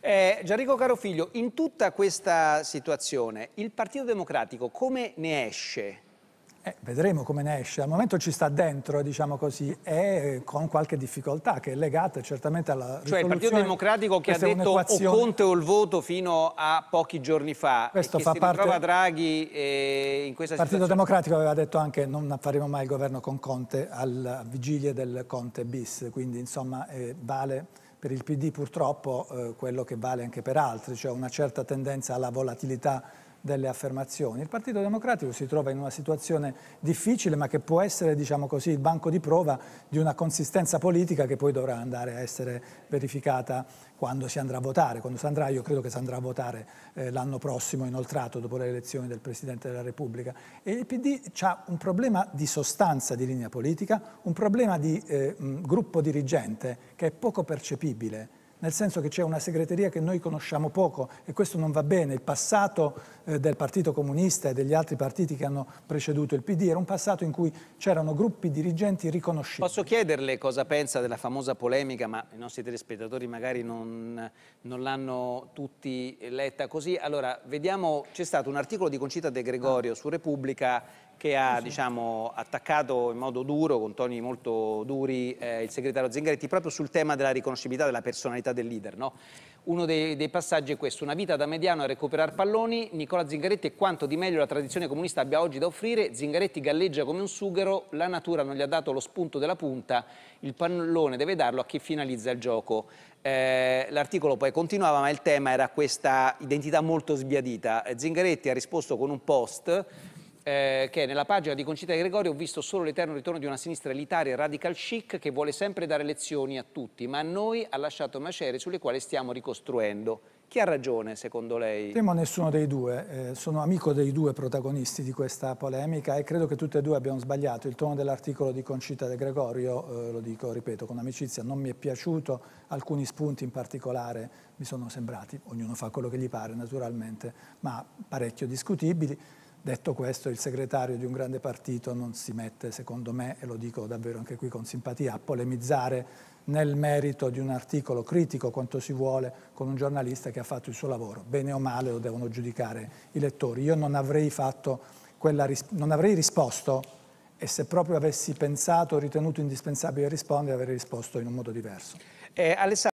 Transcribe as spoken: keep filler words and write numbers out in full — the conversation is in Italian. Eh, Gianrico Carofiglio, in tutta questa situazione il Partito Democratico come ne esce? Eh, vedremo come ne esce. Al momento ci sta dentro, diciamo così, e con qualche difficoltà che è legata certamente alla risoluzione. Cioè il Partito Democratico che ha detto o Conte o il voto fino a pochi giorni fa, questo e fa che si parte... ritrova Draghi eh, in questa situazione. Il Partito Democratico aveva detto anche che non faremo mai il governo con Conte alla vigilia del Conte bis, quindi insomma eh, vale... Per il P D purtroppo eh, quello che vale anche per altri, cioè una certa tendenza alla volatilità delle affermazioni. Il Partito Democratico si trova in una situazione difficile, ma che può essere, diciamo così, il banco di prova di una consistenza politica che poi dovrà andare a essere verificata quando si andrà a votare. Quando si andrà, io credo che si andrà a votare eh, l'anno prossimo, inoltrato, dopo le elezioni del Presidente della Repubblica. E il P D ha un problema di sostanza di linea politica, un problema di eh, gruppo dirigente che è poco percepibile, nel senso che c'è una segreteria che noi conosciamo poco e questo non va bene. Il passato eh, del Partito Comunista e degli altri partiti che hanno preceduto il P D era un passato in cui c'erano gruppi dirigenti riconoscibili. Posso chiederle cosa pensa della famosa polemica, ma i nostri telespettatori magari non, non l'hanno tutti letta così. Allora, vediamo, c'è stato un articolo di Concita De Gregorio ah. su Repubblica che ha, sì, sì. diciamo, attaccato in modo duro, con toni molto duri, eh, il segretario Zingaretti proprio sul tema della riconoscibilità della personalità del leader, no? Uno dei, dei passaggi è questo: una vita da mediano a recuperare palloni, Nicola Zingaretti è quanto di meglio la tradizione comunista abbia oggi da offrire, Zingaretti galleggia come un sughero, la natura non gli ha dato lo spunto della punta, il pallone deve darlo a chi finalizza il gioco. Eh, l'articolo poi continuava, ma il tema era questa identità molto sbiadita. Zingaretti ha risposto con un post Eh, che nella pagina di Concita De Gregorio: ho visto solo l'eterno ritorno di una sinistra elitaria radical chic che vuole sempre dare lezioni a tutti, ma a noi ha lasciato macerie sulle quali stiamo ricostruendo. Chi ha ragione secondo lei? Temo nessuno dei due, eh, sono amico dei due protagonisti di questa polemica e credo che tutti e due abbiano sbagliato. Il tono dell'articolo di Concita De Gregorio, eh, lo dico, ripeto, con amicizia, non mi è piaciuto, alcuni spunti in particolare mi sono sembrati, ognuno fa quello che gli pare naturalmente, ma parecchio discutibili. Detto questo, il segretario di un grande partito non si mette, secondo me, e lo dico davvero anche qui con simpatia, a polemizzare nel merito di un articolo critico quanto si vuole con un giornalista che ha fatto il suo lavoro. Bene o male lo devono giudicare i lettori. Io non avrei fatto quella ris- non avrei risposto, e se proprio avessi pensato o ritenuto indispensabile rispondere, avrei risposto in un modo diverso. Eh,